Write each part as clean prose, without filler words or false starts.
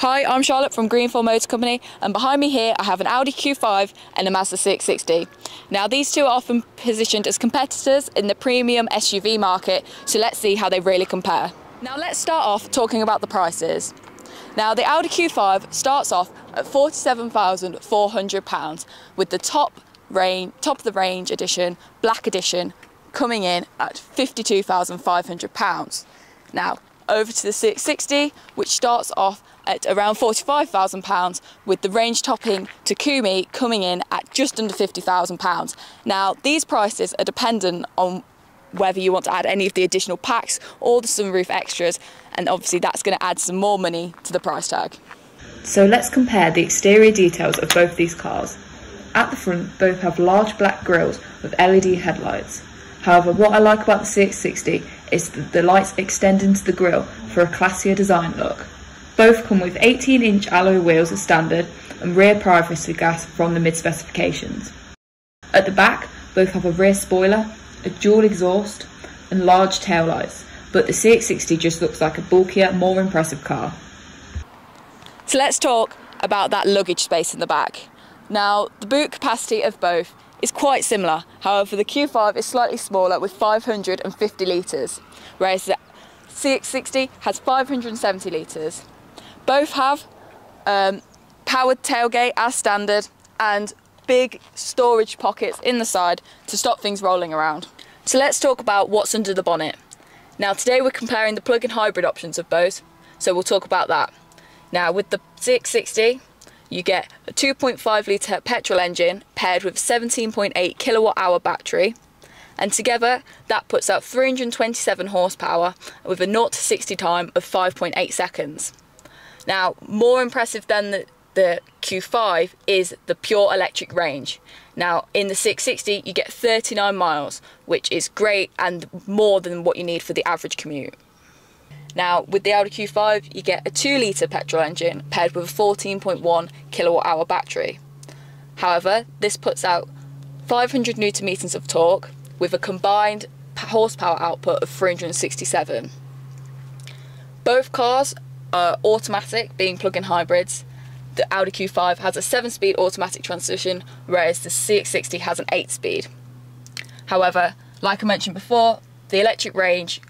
Hi, I'm Charlotte from Green 4 Motor Company, and behind me here I have an Audi Q5 and a Mazda 660. Now these two are often positioned as competitors in the premium SUV market, so let's see how they really compare. Now let's start off talking about the prices. Now the Audi Q5 starts off at £47,400 with the top of the range edition, black edition, coming in at £52,500. Now over to the 660, which starts off at around £45,000 with the range topping Takumi coming in at just under £50,000. Now these prices are dependent on whether you want to add any of the additional packs or the sunroof extras, and obviously that's going to add some more money to the price tag. So let's compare the exterior details of both these cars. At the front, both have large black grills with LED headlights. However, what I like about the CX-60 is that the lights extend into the grille for a classier design look. Both come with 18-inch alloy wheels as standard and rear privacy glass from the mid-specifications. At the back, both have a rear spoiler, a dual exhaust and large taillights, but the CX-60 just looks like a bulkier, more impressive car. So let's talk about that luggage space in the back. Now, the boot capacity of both is quite similar, however the Q5 is slightly smaller with 550 litres, whereas the CX-60 has 570 litres. Both have powered tailgate as standard and big storage pockets in the side to stop things rolling around. So let's talk about what's under the bonnet. Now today we're comparing the plug-in hybrid options of both, so we'll talk about that. Now with the CX-60, you get a 2.5 litre petrol engine paired with a 17.8 kilowatt-hour battery, and together that puts out 327 horsepower with a 0 to 60 time of 5.8 seconds. Now, more impressive than the Q5 is the pure electric range. Now, in the 660 you get 39 miles, which is great and more than what you need for the average commute. Now, with the Audi Q5, you get a 2 litre petrol engine paired with a 14.1 kilowatt-hour battery. However, this puts out 500 newton-meters of torque with a combined horsepower output of 367. Both cars are automatic, being plug-in hybrids. The Audi Q5 has a 7-speed automatic transmission, whereas the CX-60 has an 8-speed. However, like I mentioned before, the electric range,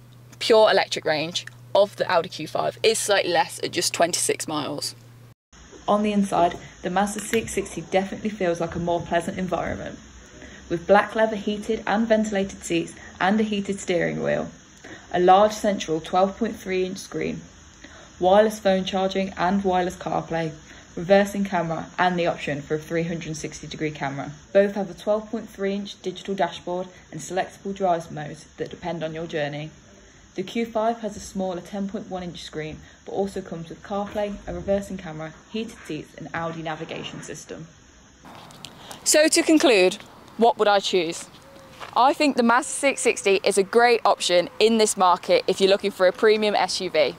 pure electric range, of the Audi Q5 is slightly less at just 26 miles. On the inside, the Mazda 660 definitely feels like a more pleasant environment, with black leather heated and ventilated seats and a heated steering wheel, a large central 12.3-inch screen, wireless phone charging and wireless CarPlay, reversing camera and the option for a 360-degree camera. Both have a 12.3-inch digital dashboard and selectable drive modes that depend on your journey. The Q5 has a smaller 10.1-inch screen, but also comes with CarPlay, a reversing camera, heated seats and Audi navigation system. So to conclude, what would I choose? I think the Mazda 660 is a great option in this market if you're looking for a premium SUV.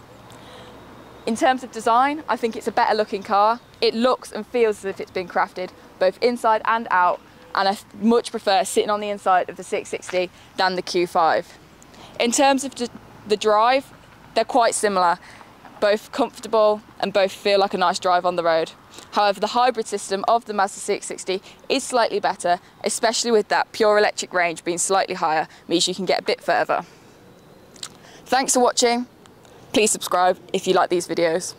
In terms of design, I think it's a better looking car. It looks and feels as if it's been crafted, both inside and out, and I much prefer sitting on the inside of the 660 than the Q5. In terms of the drive, they're quite similar, both comfortable and both feel like a nice drive on the road. However, the hybrid system of the Mazda 660 is slightly better, especially with that pure electric range being slightly higher, means you can get a bit further. Thanks for watching. Please subscribe if you like these videos.